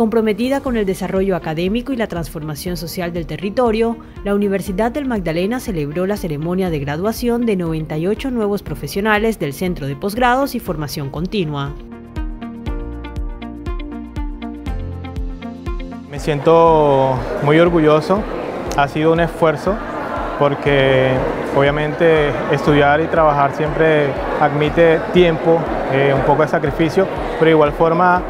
Comprometida con el desarrollo académico y la transformación social del territorio, la Universidad del Magdalena celebró la ceremonia de graduación de 98 nuevos profesionales del Centro de Posgrados y Formación Continua. Me siento muy orgulloso, ha sido un esfuerzo porque obviamente estudiar y trabajar siempre admite tiempo, un poco de sacrificio, pero de igual forma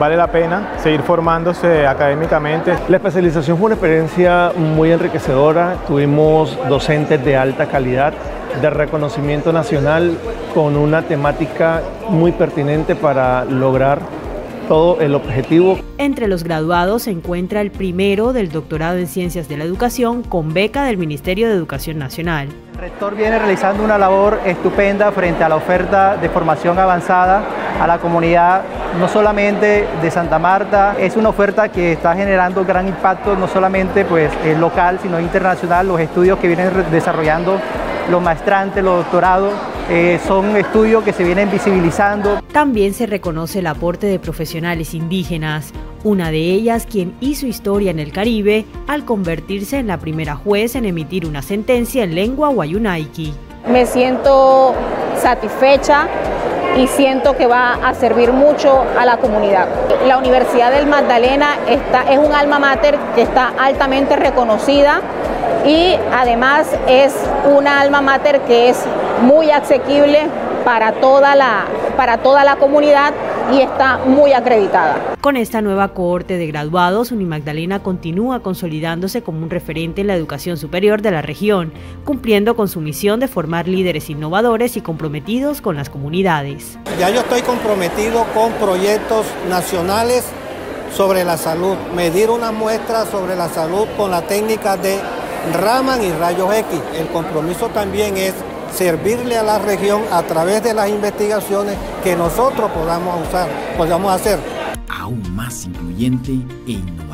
vale la pena seguir formándose académicamente. La especialización fue una experiencia muy enriquecedora. Tuvimos docentes de alta calidad, de reconocimiento nacional, con una temática muy pertinente para lograr todo el objetivo. Entre los graduados se encuentra el primero del Doctorado en Ciencias de la Educación con beca del Ministerio de Educación Nacional. El rector viene realizando una labor estupenda frente a la oferta de formación avanzada a la comunidad, no solamente de Santa Marta. Es una oferta que está generando gran impacto, no solamente pues local, sino internacional. Los estudios que vienen desarrollando los maestrantes, los doctorados, son estudios que se vienen visibilizando. También se reconoce el aporte de profesionales indígenas, una de ellas quien hizo historia en el Caribe al convertirse en la primera juez en emitir una sentencia en lengua wayunaiki. Me siento satisfecha y siento que va a servir mucho a la comunidad. La Universidad del Magdalena es un alma mater que está altamente reconocida y además es una alma mater que es muy asequible para toda la comunidad y está muy acreditada. Con esta nueva cohorte de graduados, Unimagdalena continúa consolidándose como un referente en la educación superior de la región, cumpliendo con su misión de formar líderes innovadores y comprometidos con las comunidades. Ya yo estoy comprometido con proyectos nacionales sobre la salud, medir una muestra sobre la salud con la técnica de Raman y Rayos X. El compromiso también es servirle a la región a través de las investigaciones que nosotros podamos hacer. Aún más incluyente e innovador.